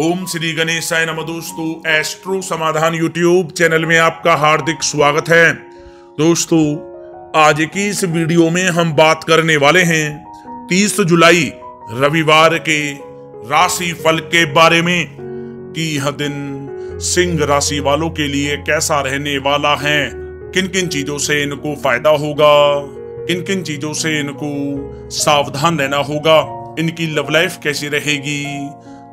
ओम श्री गणेशाय नमः। दोस्तों, एस्ट्रो समाधान यूट्यूब चैनल में आपका हार्दिक स्वागत है। दोस्तों, आज की इस वीडियो में हम बात करने वाले हैं 30 जुलाई रविवार के राशि फल के बारे में कि यह दिन सिंह राशि वालों के लिए कैसा रहने वाला है, किन किन चीजों से इनको फायदा होगा, किन किन चीजों से इनको सावधान रहना होगा, इनकी लव लाइफ कैसी रहेगी,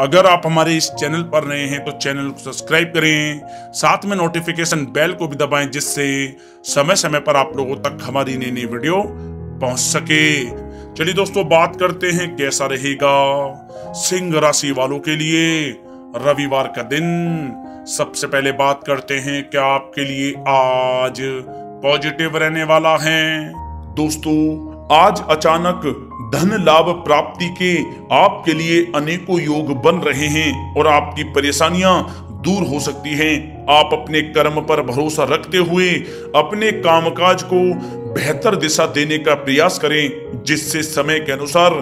अगर आप हमारे इस चैनल पर नए हैं तो चैनल को सब्सक्राइब करें, साथ में नोटिफिकेशन बेल को भी दबाएं जिससे समय समय पर आप लोगों तक हमारी नई नई वीडियो पहुंच सके। चलिए दोस्तों, बात करते हैं कैसा रहेगा सिंह राशि वालों के लिए रविवार का दिन। सबसे पहले बात करते हैं क्या आपके लिए आज पॉजिटिव रहने वाला है। दोस्तों, आज अचानक धन लाभ प्राप्ति के आपके लिए अनेकों योग बन रहे हैं और आपकी परेशानियां दूर हो सकती हैं। आप अपने कर्म पर भरोसा रखते हुए अपने कामकाज को बेहतर दिशा देने का प्रयास करें जिससे समय के अनुसार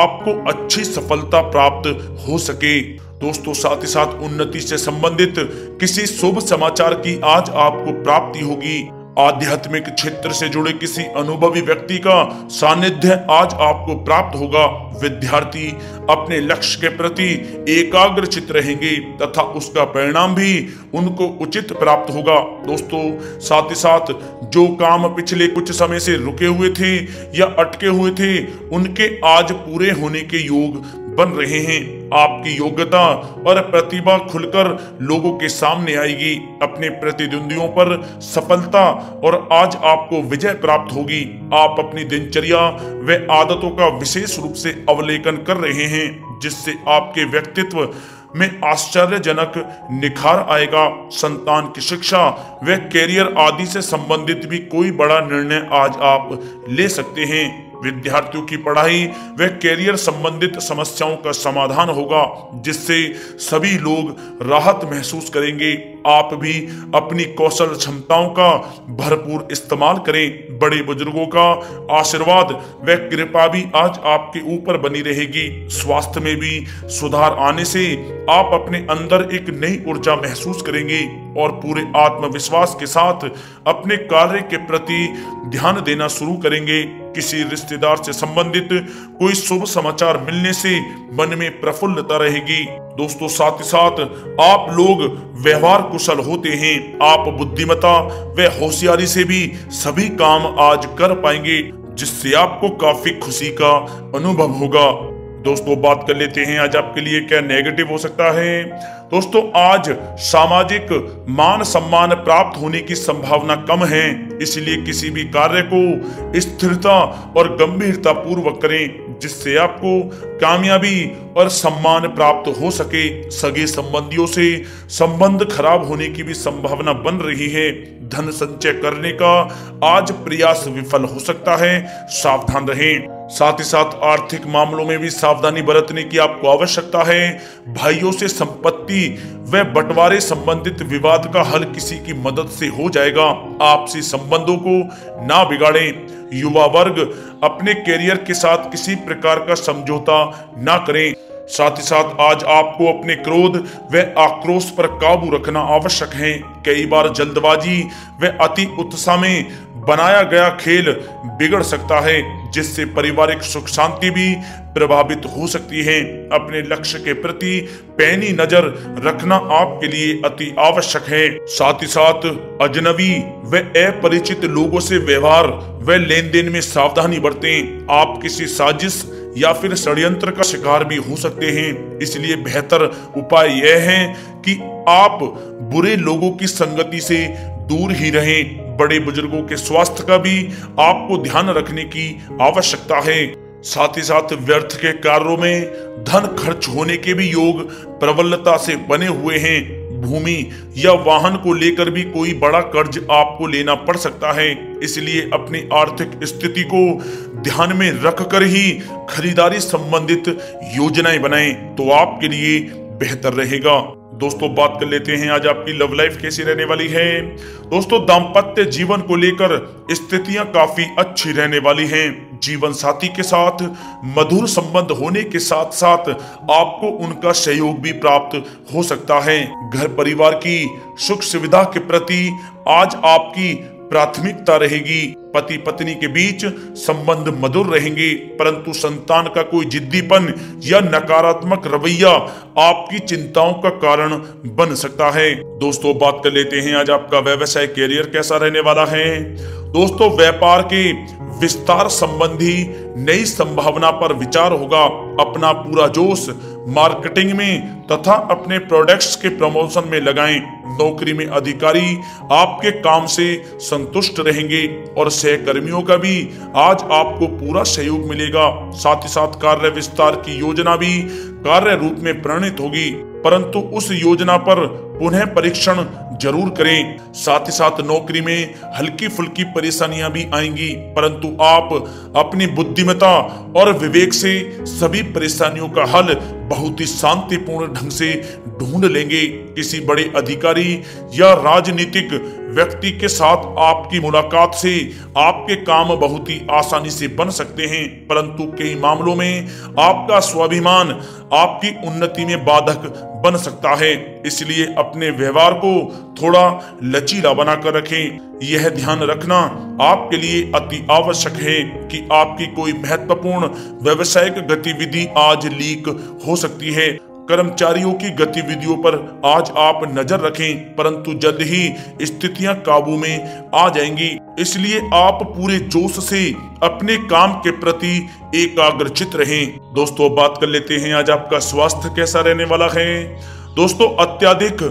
आपको अच्छी सफलता प्राप्त हो सके। दोस्तों, साथ ही साथ उन्नति से संबंधित किसी शुभ समाचार की आज आपको प्राप्ति होगी। आध्यात्मिक क्षेत्र से जुड़े किसी अनुभवी व्यक्ति का सानिध्य आज आपको प्राप्त होगा। विद्यार्थी अपने लक्ष्य के प्रति एकाग्रचित रहेंगे तथा उसका परिणाम भी उनको उचित प्राप्त होगा। दोस्तों, साथ ही साथ जो काम पिछले कुछ समय से रुके हुए थे या अटके हुए थे उनके आज पूरे होने के योग बन रहे हैं। आपकी योग्यता और प्रतिभा खुलकर लोगों के सामने आएगी। अपने प्रतिद्वंदियों पर सफलता और आज आपको विजय प्राप्त होगी। आप अपनी दिनचर्या व आदतों का विशेष रूप से अवलोकन कर रहे हैं जिससे आपके व्यक्तित्व में आश्चर्यजनक निखार आएगा। संतान की शिक्षा व कैरियर आदि से संबंधित भी कोई बड़ा निर्णय आज आप ले सकते हैं। विद्यार्थियों की पढ़ाई व कैरियर संबंधित समस्याओं का समाधान होगा जिससे सभी लोग राहत महसूस करेंगे। आप भी अपनी कौशल क्षमताओं का भरपूर इस्तेमाल करें। बड़े बुजुर्गों का आशीर्वाद व कृपा भी आज आपके ऊपर बनी रहेगी। स्वास्थ्य में भी सुधार आने से आप अपने अंदर एक नई ऊर्जा महसूस करेंगे और पूरे आत्मविश्वास के साथ अपने कार्य के प्रति ध्यान देना शुरू करेंगे। किसी रिश्तेदार से संबंधित कोई शुभ समाचार मिलने से मन में प्रफुल्लता रहेगी। दोस्तों, साथ ही साथ आप लोग व्यवहार कुशल होते हैं। आप बुद्धिमत्ता व होशियारी से भी सभी काम आज कर पाएंगे जिससे आपको काफी खुशी का अनुभव होगा। दोस्तों, बात कर लेते हैं आज आपके लिए क्या नेगेटिव हो सकता है। दोस्तों, आज सामाजिक मान सम्मान प्राप्त होने की संभावना कम है, इसलिए किसी भी कार्य को स्थिरता और गंभीरता पूर्वक करें जिससे आपको कामयाबी और सम्मान प्राप्त हो सके। सगे संबंधियों से संबंध खराब होने की भी संभावना बन रही है। धन संचय करने का आज प्रयास विफल हो सकता है, सावधान रहें। साथ ही साथ आर्थिक मामलों में भी सावधानी बरतने की आपको आवश्यकता है। भाइयों से संपत्ति व बंटवारे संबंधित विवाद का हल किसी की मदद से हो जाएगा। आपसी संबंधों को ना बिगाड़ें। युवा वर्ग अपने कैरियर के साथ किसी प्रकार का समझौता ना करें। साथ ही साथ आज आपको अपने क्रोध व आक्रोश पर काबू रखना आवश्यक है। कई बार जल्दबाजी व अति उत्साह में बनाया गया खेल बिगड़ सकता है जिससे पारिवारिक सुख शांति भी प्रभावित हो सकती है। अपने लक्ष्य के प्रति पैनी नजर रखना आपके लिए अति आवश्यक है। साथ ही साथ अजनबी व अपरिचित लोगों से व्यवहार व लेन देन में सावधानी बरतें। आप किसी साजिश या फिर षड्यंत्र का शिकार भी हो सकते हैं, इसलिए बेहतर उपाय यह है कि आप बुरे लोगों की संगति से दूर ही रहें। बड़े बुजुर्गों के स्वास्थ्य का भी आपको ध्यान रखने की आवश्यकता है। साथ ही साथ व्यर्थ के कार्यों में धन खर्च होने के भी योग प्रबलता से बने हुए हैं। भूमि या वाहन को लेकर भी कोई बड़ा कर्ज आपको लेना पड़ सकता है। इसलिए अपनी आर्थिक स्थिति को ध्यान में रखकर ही खरीदारी संबंधित योजनाएं बनाएं तो आपके लिए बेहतर रहेगा। दोस्तों, बात कर लेते हैं आज आपकी लव लाइफ कैसी रहने वाली है। दोस्तों, दांपत्य जीवन को लेकर स्थितियां काफी अच्छी रहने वाली हैं। जीवन साथी के साथ मधुर संबंध होने के साथ साथ आपको उनका सहयोग भी प्राप्त हो सकता है। घर परिवार की सुख सुविधा के प्रति आज आपकी प्राथमिकता रहेगी। पति पत्नी के बीच संबंध मधुर रहेंगे, परंतु संतान का कोई जिद्दीपन या नकारात्मक रवैया आपकी चिंताओं का कारण बन सकता है। दोस्तों, बात कर लेते हैं आज आपका व्यवसाय कैरियर कैसा रहने वाला है। दोस्तों, व्यापार के विस्तार संबंधी नई संभावना पर विचार होगा। अपना पूरा जोश मार्केटिंग में तथा अपने प्रोडक्ट्स के प्रमोशन में लगाएं। नौकरी में अधिकारी आपके काम से संतुष्ट रहेंगे और सहकर्मियों का भी आज आपको पूरा सहयोग मिलेगा। साथ ही साथ कार्य विस्तार की योजना भी कार्य रूप में प्रणीत होगी, परंतु उस योजना पर पुनः परीक्षण जरूर करें। साथ ही साथ नौकरी में हल्की फुल्की परेशानियां भी आएंगी, परंतु आप अपनी बुद्धिमत्ता और विवेक से सभी परेशानियों का हल बहुत ही शांतिपूर्ण ढंग से ढूंढ लेंगे। किसी बड़े अधिकारी या राजनीतिक व्यक्ति के साथ आपकी मुलाकात से आपके काम बहुत ही आसानी से बन सकते हैं, परंतु कई मामलों में आपका स्वाभिमान आपकी उन्नति में बाधक बन सकता है। इसलिए अपने व्यवहार को थोड़ा लचीला बनाकर रखें। यह ध्यान रखना आपके लिए अति आवश्यक है कि आपकी कोई महत्वपूर्ण व्यावसायिक गतिविधि आज लीक हो सकती है। कर्मचारियों की गतिविधियों पर आज आप नजर रखें, परंतु जल्द ही स्थितियां काबू में आ जाएंगी। इसलिए आप पूरे जोश से अपने काम के प्रति एकाग्रचित रहें। दोस्तों, बात कर लेते हैं आज आपका स्वास्थ्य कैसा रहने वाला है। दोस्तों, अत्यधिक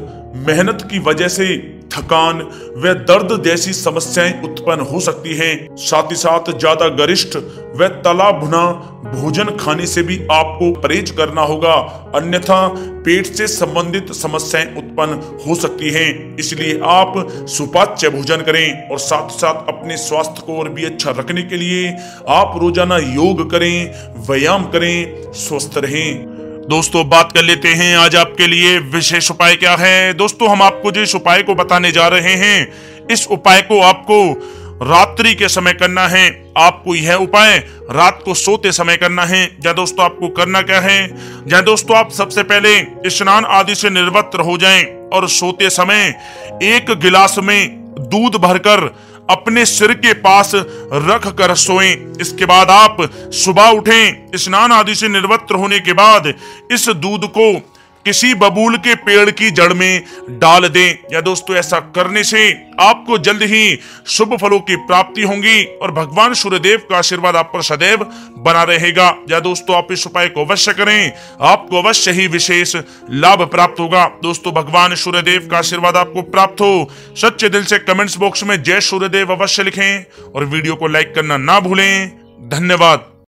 मेहनत की वजह से थकान व दर्द जैसी समस्याएं उत्पन्न हो सकती हैं। साथ ही साथ ज्यादा गरिष्ठ व तला भुना भोजन खाने से भी आपको परहेज करना होगा, अन्यथा पेट से संबंधित समस्याएं उत्पन्न हो सकती हैं। इसलिए आप सुपाच्य भोजन करें और साथ साथ अपने स्वास्थ्य को और भी अच्छा रखने के लिए आप रोजाना योग करें, व्यायाम करें, स्वस्थ रहें। दोस्तों, बात कर लेते हैं आज आपके लिए विशेष उपाय क्या है। दोस्तों, हम आपको जिस उपाय को बताने जा रहे हैं, इस उपाय को आपको रात्रि के समय करना है। आपको यह उपाय रात को सोते समय करना है। या दोस्तों, आपको करना क्या है, या दोस्तों, आप सबसे पहले स्नान आदि से निवृत्त हो जाएं और सोते समय एक गिलास में दूध भरकर अपने सिर के पास रख कर सोएं। इसके बाद आप सुबह उठें। स्नान आदि से निवृत्त होने के बाद इस दूध को किसी बबूल के पेड़ की जड़ में डाल दें। या दोस्तों, ऐसा करने से आपको जल्द ही शुभ फलों की प्राप्ति होंगी और भगवान सूर्यदेव का आशीर्वाद आप पर सदैव बना रहेगा। या दोस्तों, आप इस उपाय को अवश्य करें, आपको अवश्य ही विशेष लाभ प्राप्त होगा। दोस्तों, भगवान सूर्यदेव का आशीर्वाद आपको प्राप्त हो। सच्चे दिल से कमेंट्स बॉक्स में जय सूर्यदेव अवश्य लिखें और वीडियो को लाइक करना ना भूलें। धन्यवाद।